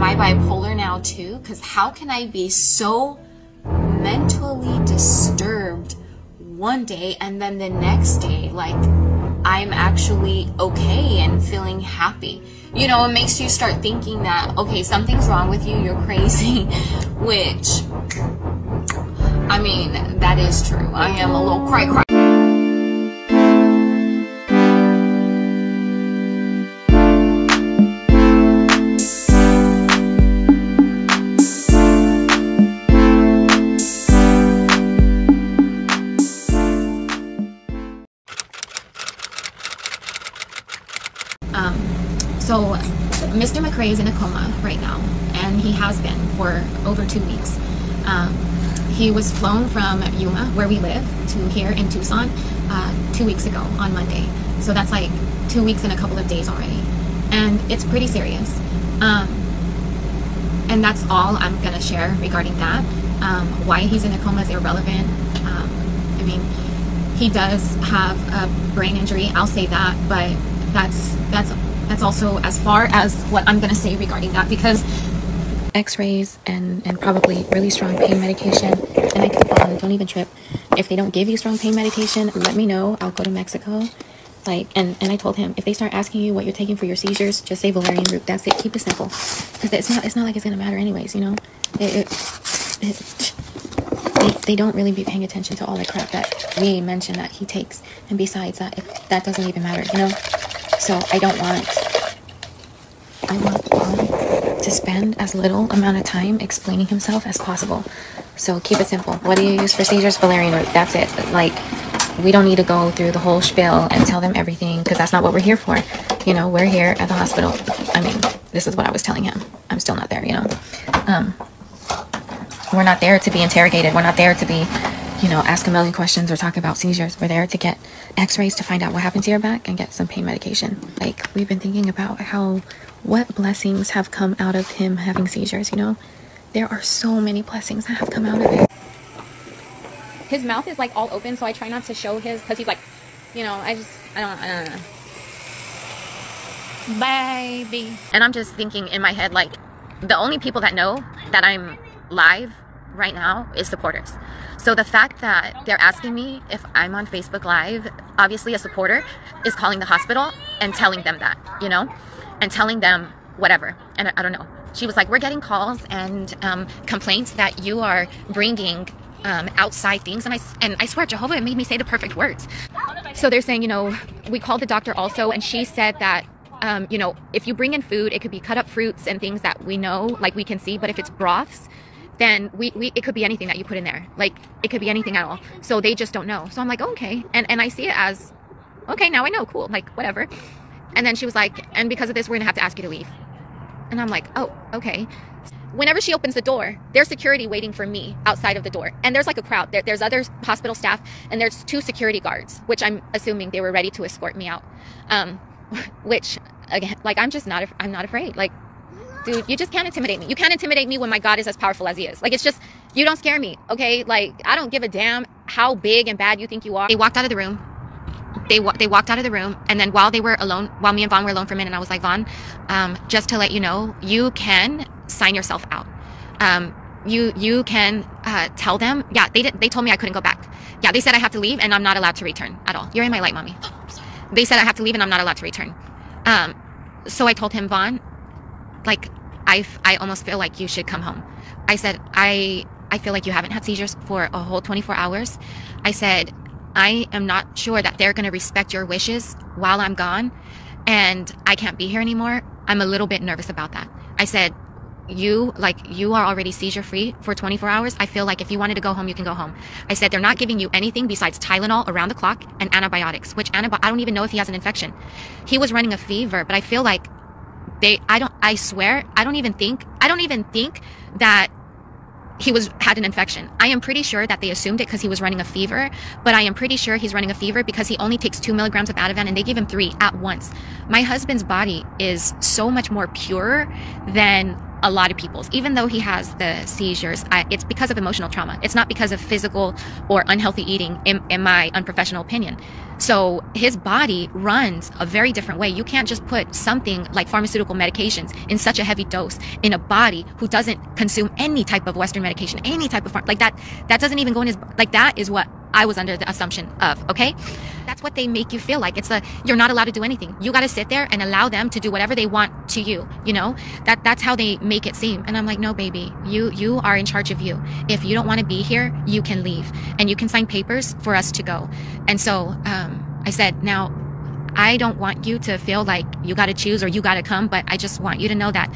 am I bipolar now too? Because how can I be so mentally disturbed one day and then the next day, like, I'm actually okay and feeling happy? You know, it makes you start thinking that, okay, something's wrong with you, you're crazy, which, I mean, that is true. I am a little cray-cray. So Mr. McCray is in a coma right now, and he has been for over 2 weeks. He was flown from Yuma, where we live, to here in Tucson 2 weeks ago on Monday. So that's like 2 weeks and a couple of days already. And it's pretty serious. And that's all I'm gonna share regarding that. Why he's in a coma is irrelevant. I mean, he does have a brain injury, I'll say that, but that's also as far as what I'm gonna say regarding that, because x-rays and probably really strong pain medication, and I could fall, don't even trip. If they don't give you strong pain medication, let me know, I'll go to Mexico. Like, and I told him, if they start asking you what you're taking for your seizures, just say valerian root, that's it, keep it simple. Because it's not like it's gonna matter anyways, you know? They don't really be paying attention to all the crap that we mentioned that he takes. And besides that, that doesn't even matter, you know? So I want Paul to spend as little amount of time explaining himself as possible. So keep it simple. What do you use for seizures? Valerian root. That's it. Like, we don't need to go through the whole spiel and tell them everything, because that's not what we're here for. You know, we're here at the hospital. I mean, this is what I was telling him. I'm still not there, you know. We're not there to be interrogated. We're not there to be, you know, ask a million questions or talk about seizures. We're there to get x-rays to find out what happened to your back and get some pain medication. Like, we've been thinking about what blessings have come out of him having seizures, you know? There are so many blessings that have come out of it. His mouth is like all open, so I try not to show his, because he's like, you know, I don't know. Baby. And I'm just thinking in my head, like, the only people that know that I'm live right now is supporters. So the fact that they're asking me if I'm on Facebook Live, obviously a supporter is calling the hospital and telling them that, you know, and telling them whatever. And I don't know. She was like, we're getting calls and complaints that you are bringing outside things. And I swear, Jehovah, it made me say the perfect words. So they're saying, you know, we called the doctor also, and she said that, you know, if you bring in food, it could be cut up fruits and things that we know, like we can see, but if it's broths, then it could be anything that you put in there. Like, it could be anything at all. So they just don't know. So I'm like, oh, okay. And I see it as, okay, now I know, cool, like, whatever. And then she was like, and because of this, we're gonna have to ask you to leave. And I'm like, oh, okay. Whenever she opens the door, there's security waiting for me outside of the door. And there's like a crowd. There's other hospital staff, and there's 2 security guards, which I'm assuming they were ready to escort me out. Which, again, like, I'm not afraid. Like, dude, you just can't intimidate me. You can't intimidate me when my God is as powerful as he is. Like, it's just, you don't scare me, okay? Like, I don't give a damn how big and bad you think you are. They walked out of the room. They walked out of the room, and then while they were alone, while me and Vaughn were alone for a minute, I was like, Vaughn, just to let you know, you can sign yourself out. You can tell them, yeah, they told me I couldn't go back. Yeah, they said I have to leave, and I'm not allowed to return at all. You're in my light, mommy. They said I have to leave, and I'm not allowed to return. So I told him, Vaughn, like, I almost feel like you should come home. I said, I feel like you haven't had seizures for a whole 24 hours. I said, I am not sure that they're going to respect your wishes while I'm gone, and I can't be here anymore. I'm a little bit nervous about that. I said, you are already seizure free for 24 hours. I feel like if you wanted to go home, you can go home. I said, they're not giving you anything besides Tylenol around the clock and antibiotics, which I don't even know if he has an infection. He was running a fever, but I feel like I swear, I don't even think that he had an infection. I am pretty sure that they assumed it because he was running a fever, but I am pretty sure he's running a fever because he only takes 2 milligrams of Ativan, and they gave him 3 at once. My husband's body is so much more pure than a lot of people's. Even though he has the seizures, it's because of emotional trauma. It's not because of physical or unhealthy eating, in my unprofessional opinion. So his body runs a very different way. You can't just put something like pharmaceutical medications in such a heavy dose in a body who doesn't consume any type of Western medication, any type of like that. That doesn't even go in his, like, that is what I was under the assumption of, okay? That's what they make you feel like. It's a, you're not allowed to do anything. You got to sit there and allow them to do whatever they want to you, you know? That's how they make it seem. And I'm like, no, baby, you are in charge of you. If you don't want to be here, you can leave. And you can sign papers for us to go. And so I said, now, I don't want you to feel like you got to choose or you got to come, but I just want you to know that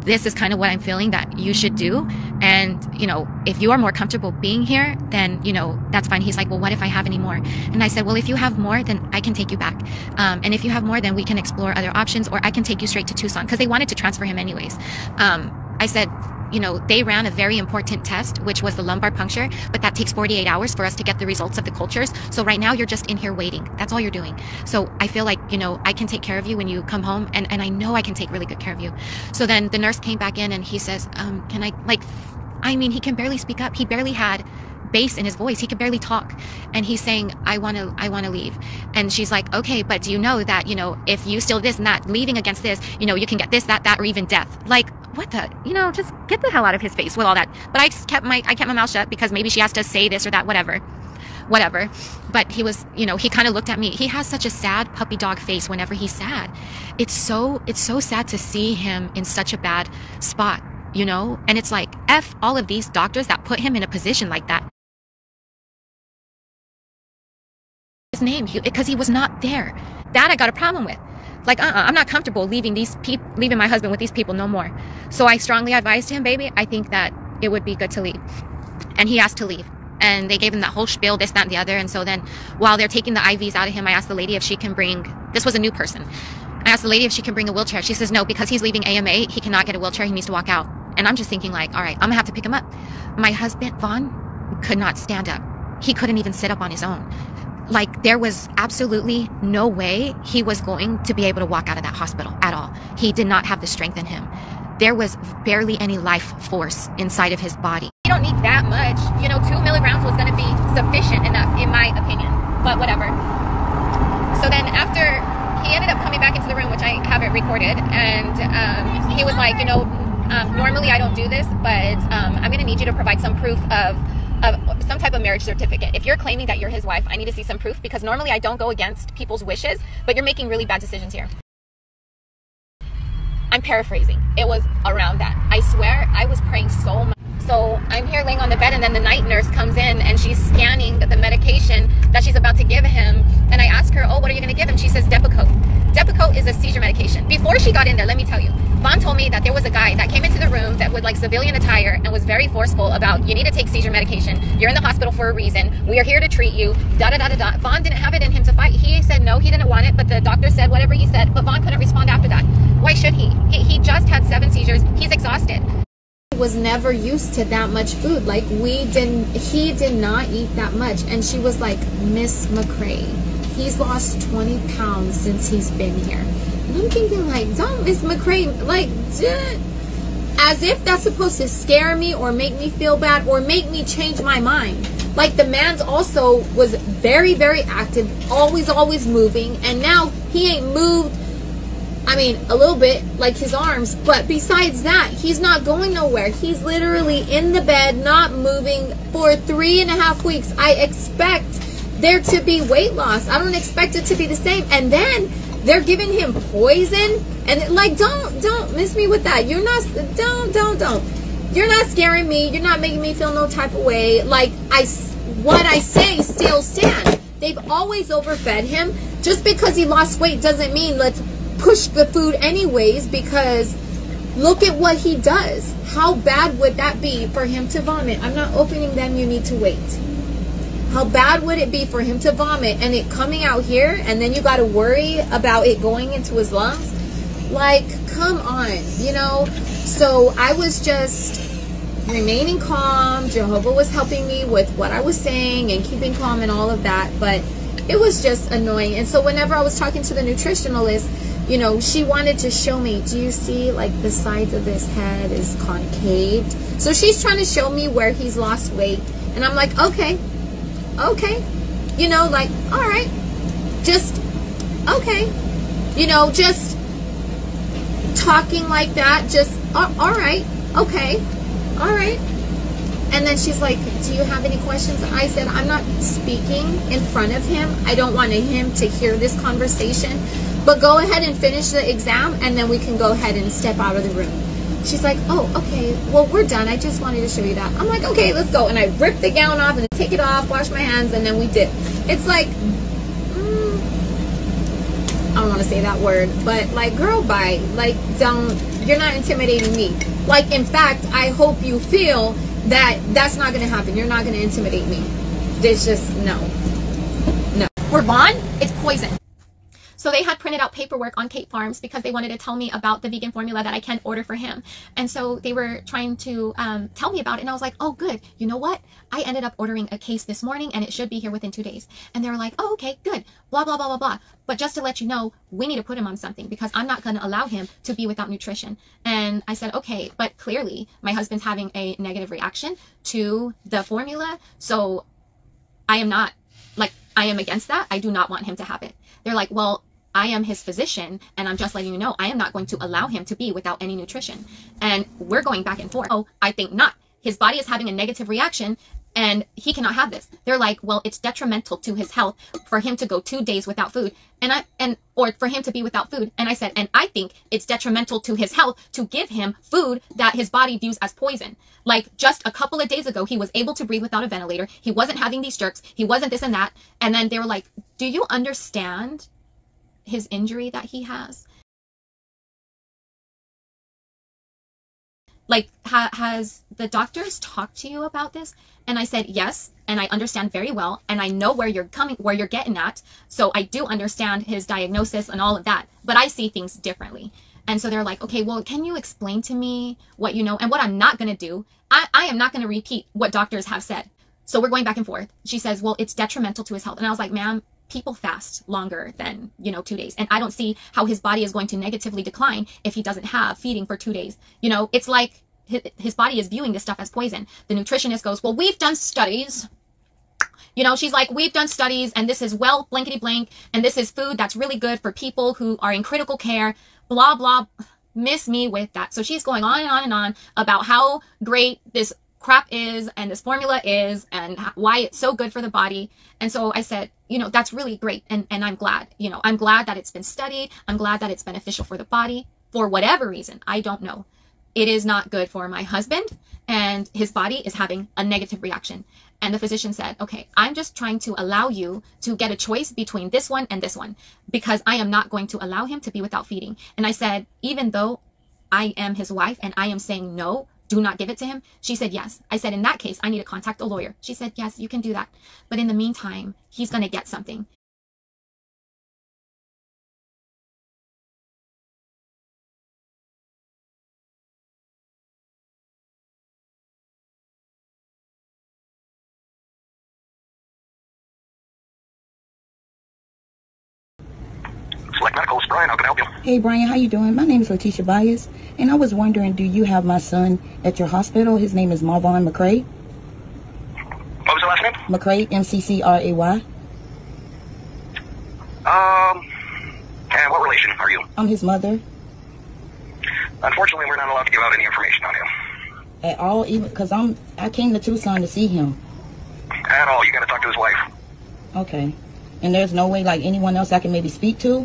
this is kind of what I'm feeling that you should do. And, you know, if you are more comfortable being here, then, you know, that's fine. He's like, well, what if I have any more? And I said, well, if you have more, then I can take you back. And if you have more, then we can explore other options, or I can take you straight to Tucson, because they wanted to transfer him anyways. I said, you know, they ran a very important test, which was the lumbar puncture, but that takes 48 hours for us to get the results of the cultures. So right now you're just in here waiting. That's all you're doing. So I feel like, you know, I can take care of you when you come home, and I know I can take really good care of you. So then the nurse came back in and he says, can I, like, I mean, he can barely speak up. He barely had bass in his voice. He could barely talk. And he's saying, I want to leave. And she's like, okay, but do you know that, you know, if you still this and that, leaving against this, you know, you can get this, that, or even death. Like, what the, you know, just get the hell out of his face with all that. But I just kept my mouth shut, because maybe she has to say this or that, whatever. But he was, you know, he kind of looked at me. He has such a sad puppy dog face whenever he's sad. It's so sad to see him in such a bad spot, you know? And it's like, F all of these doctors that put him in a position like that. His name, because he was not there. That I got a problem with. Like, I'm not comfortable leaving my husband with these people no more. So I strongly advised him, baby, I think that it would be good to leave. And he asked to leave. And they gave him that whole spiel, this, that, and the other. And so then while they're taking the IVs out of him, I asked the lady if she can bring, this was a new person. I asked the lady if she can bring a wheelchair. She says, no, because he's leaving AMA, he cannot get a wheelchair. He needs to walk out. And I'm just thinking like, all right, I'm gonna have to pick him up. My husband, Vaughn, could not stand up. He couldn't even sit up on his own. Like, there was absolutely no way he was going to be able to walk out of that hospital at all. He did not have the strength in him. There was barely any life force inside of his body. You don't need that much. You know, 2 milligrams was going to be sufficient enough, in my opinion. But whatever. So then after, he ended up coming back into the room, which I haven't recorded. And he was like, you know, normally I don't do this, but I'm going to need you to provide some proof of some type of marriage certificate. If you're claiming that you're his wife, I need to see some proof, because normally I don't go against people's wishes, but you're making really bad decisions here. I'm paraphrasing. It was around that. I swear I was praying so much. So I'm here laying on the bed, and then the night nurse comes in and she's scanning the medication that she's about to give him. And I ask her, oh, what are you going to give him? She says, Depakote. Depakote is a seizure medication. Before she got in there, let me tell you, Vaughn told me that there was a guy that came into the room that would like civilian attire and was very forceful about, you need to take seizure medication. You're in the hospital for a reason. We are here to treat you. Da da da da da. Vaughn didn't have it in him to fight. He said no, he didn't want it, but the doctor said whatever he said. But Vaughn couldn't respond after that. Why should he? He just had 7 seizures. He's exhausted. Was never used to that much food. Like, he did not eat that much. And she was like, Miss McCray, he's lost 20 pounds since he's been here. And I'm thinking like, don't, Miss McCray, like, as if that's supposed to scare me or make me feel bad or make me change my mind. Like, the man's also was very, very active, always moving, and now he ain't moved. I mean, a little bit, like his arms, but besides that, he's not going nowhere. He's literally in the bed, not moving for 3.5 weeks. I expect there to be weight loss. I don't expect it to be the same. And then they're giving him poison, and like, don't miss me with that. You're not, don't. You're not scaring me. You're not making me feel no type of way. Like, what I say still stands. They've always overfed him. Just because he lost weight doesn't mean let's push the food anyways, because look at what he does. How bad would that be for him to vomit? I'm not opening them, you need to wait. How bad would it be for him to vomit and it coming out here, and then you got to worry about it going into his lungs? Like, come on, you know? So I was just remaining calm. Jehovah was helping me with what I was saying and keeping calm and all of that, but it was just annoying. And so whenever I was talking to the nutritionalist, you know, she wanted to show me, do you see like the sides of his head is concaved? So she's trying to show me where he's lost weight. And I'm like, okay, you know, like, all right, just, okay, you know, just talking like that, just, all right, okay, all right. And then she's like, do you have any questions? I said, I'm not speaking in front of him. I don't want him to hear this conversation, but go ahead and finish the exam and then we can go ahead and step out of the room. She's like, oh, okay, well, we're done. I just wanted to show you that. I'm like, okay, let's go. And I rip the gown off and take it off, wash my hands, and then we dip. It's like, I don't want to say that word, but like, girl, bye. Like, don't, you're not intimidating me. Like, in fact, I hope you feel that that's not going to happen. You're not going to intimidate me. It's just, no. No. Marvon, it's poison. So they had printed out paperwork on Kate Farms because they wanted to tell me about the vegan formula that I can't order for him. And so they were trying to tell me about it. And I was like, oh, good. You know what? I ended up ordering a case this morning and it should be here within 2 days. And they were like, oh, okay, good. Blah, blah, blah, blah, blah. But just to let you know, we need to put him on something because I'm not going to allow him to be without nutrition. And I said, okay, but clearly my husband's having a negative reaction to the formula. So I am not, like, I am against that. I do not want him to have it. They're like, well, I am his physician and I'm just letting you know, I am not going to allow him to be without any nutrition. And we're going back and forth. Oh, I think not. His body is having a negative reaction and he cannot have this. They're like, well, it's detrimental to his health for him to go 2 days without food or for him to be without food. And I said, and I think it's detrimental to his health to give him food that his body views as poison. Like, just a couple of days ago, he was able to breathe without a ventilator. He wasn't having these jerks. He wasn't this and that. And then they were like, do you understand his injury that he has? Like, has the doctors talked to you about this? And I said, yes, and I understand very well, and I know where you're coming, where you're getting at. So I do understand his diagnosis and all of that, but I see things differently. And so they're like, okay, well, can you explain to me what you know? And what I'm not gonna do, I am not gonna repeat what doctors have said. So we're going back and forth. She says, well, it's detrimental to his health. And I was like, ma'am, people fast longer than, you know, 2 days. And I don't see how his body is going to negatively decline if he doesn't have feeding for 2 days. You know, it's like his body is viewing this stuff as poison. The nutritionist goes, well, we've done studies. You know, she's like, we've done studies and this is well blankety blank. And this is food that's really good for people who are in critical care, blah, blah, miss me with that. So she's going on and on and on about how great this crap is and this formula is and why it's so good for the body. And so I said, you know, that's really great. And I'm glad, you know, I'm glad that it's been studied. I'm glad that it's beneficial for the body for whatever reason. I don't know. It is not good for my husband and his body is having a negative reaction. And the physician said, okay, I'm just trying to allow you to get a choice between this one and this one because I am not going to allow him to be without feeding. And I said, even though I am his wife and I am saying no, do not give it to him. She said, yes. I said, in that case, I need to contact a lawyer. She said, yes, you can do that. But in the meantime, he's going to get something. Brian, how can I help you? Hey, Brian, how you doing? My name is Letitia Bias, and I was wondering, do you have my son at your hospital? His name is Marvon McCray. What was the last name? McCray, M-C-C-R-A-Y. And what relation are you? I'm his mother. Unfortunately, we're not allowed to give out any information on him. At all? Even because I came to Tucson to see him. At all. You got to talk to his wife. Okay. And there's no way, like, anyone else I can maybe speak to?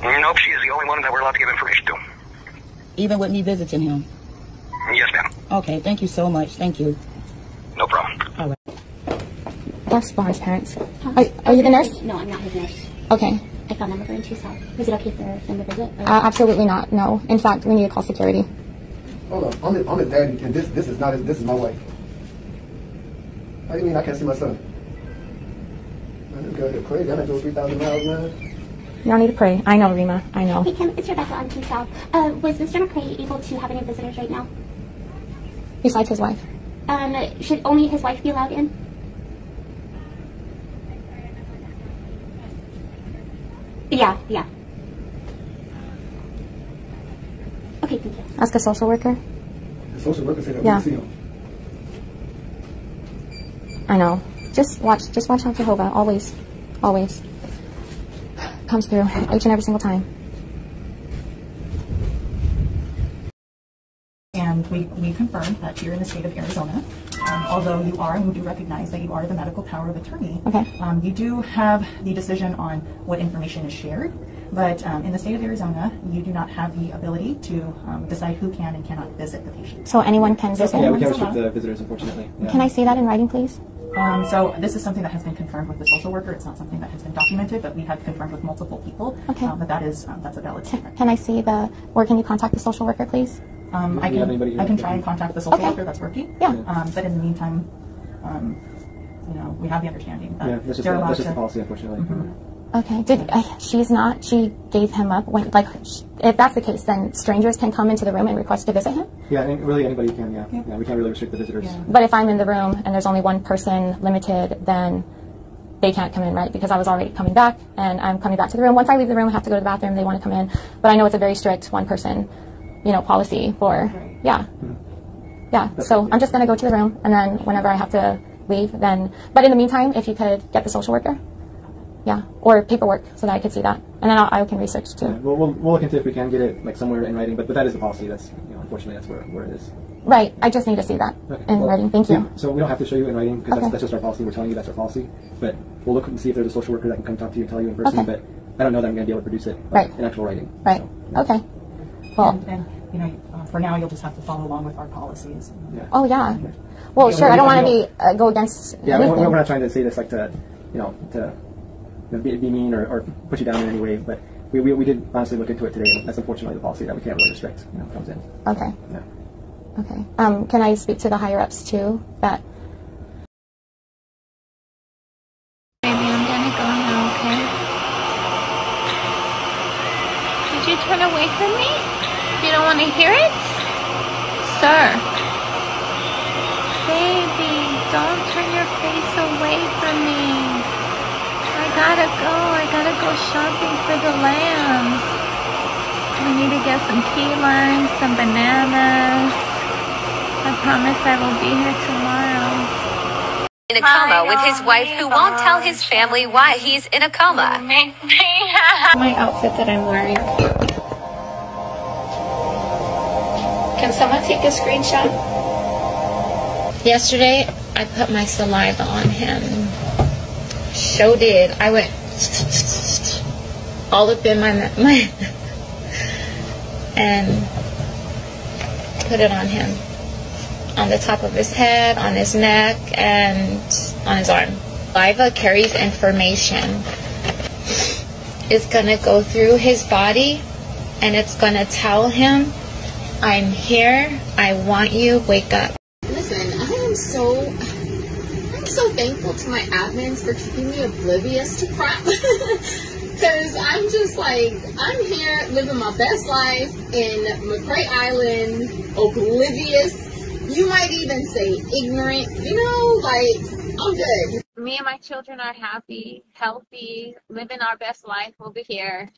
Nope, she is the only one that we're allowed to give information to. Even with me visiting him? Yes, ma'am. Okay, thank you so much. Thank you. No problem. All right. That's Barnes' parents. Huh? Are you the nurse? No, I'm not his nurse. Okay. I found them over in Tucson. Is it okay for them to visit? Absolutely not, no. In fact, we need to call security. Hold on, I'm his daddy, and this is not his, this is my wife. How do you mean I can't see my son? I didn't go here crazy. I didn't go 3,000 miles now. You don't need to pray. I know, Rima. I know. Hey, Kim, it's Rebecca on South. Was Mr. McCray able to have any visitors right now? Besides his wife. Should only his wife be allowed in? Yeah, yeah. Okay, thank you. Ask a social worker. The social worker said that we see him. I know. Just watch out Jehovah. Always. Always. Comes through each and every single time. And we confirmed that you're in the state of Arizona. Although you are, and we do recognize that you are the medical power of attorney, okay. You do have the decision on what information is shared, but in the state of Arizona, you do not have the ability to decide who can and cannot visit the patient. So anyone can visit? Yeah, we can't restrict the visitors, unfortunately. Yeah. Can I say that in writing, please? So this is something that has been confirmed with the social worker. It's not something that has been documented, but we have confirmed with multiple people that that's a valid statement. Can I see the, or can you contact the social worker, please? I can try and contact the social worker that's working. Yeah. But in the meantime, you know, we have the understanding that that's just the policy, unfortunately. Mm-hmm. Okay. She's not. She gave him up. If that's the case, then strangers can come into the room and request to visit him. Yeah. And really, anybody can. Yeah. Yeah. We can't really restrict the visitors. Yeah. But if I'm in the room and there's only one person limited, then they can't come in, right? Because I was already coming back, and I'm coming back to the room. Once I leave the room, I have to go to the bathroom. They want to come in, but I know it's a very strict one person. You know, policy for, yeah. So I'm just going to go to the room, and then whenever I have to leave, then, but in the meantime, if you could get the social worker, or paperwork so that I could see that, and then I can research too. Yeah, we'll look into if we can get it like somewhere in writing, but that is the policy. That's, you know, unfortunately, that's where it is. Right. I just need to see that in writing. Thank you. So we don't have to show you in writing because that's just our policy. We're telling you that's our policy, but we'll look and see if there's a social worker that can come talk to you and tell you in person, but I don't know that I'm going to be able to produce it in actual writing. Right. So, yeah. Okay. Well. And you know, for now, you'll just have to follow along with our policies. Yeah. Oh, yeah. Well, sure, I don't want to be go against anything. We're not trying to say this, like, to be mean or put you down in any way, but we did honestly look into it today. That's unfortunately the policy that we can't really restrict, you know, comes in. Okay. Yeah. Okay. Can I speak to the higher-ups, too, that... Baby, I'm gonna go now, okay? Did you turn away from me? You don't want to hear it? Sir. Baby, don't turn your face away from me. I gotta go shopping for the lambs. We need to get some key limes, some bananas. I promise I will be here tomorrow. In a coma with his wife who won't tell his family why he's in a coma. My outfit that I'm wearing. Can someone take a screenshot? Yesterday, I put my saliva on him. Sure did. I went all up in my and put it on him. On the top of his head, on his neck, and on his arm. Saliva carries information. It's gonna go through his body, and it's gonna tell him, I'm here, I want you, wake up. Listen, I'm so thankful to my admins for keeping me oblivious to crap. Because I'm just like, I'm here living my best life in McCray Island, oblivious. You might even say ignorant, you know, like, I'm good. Me and my children are happy, healthy, living our best life over here.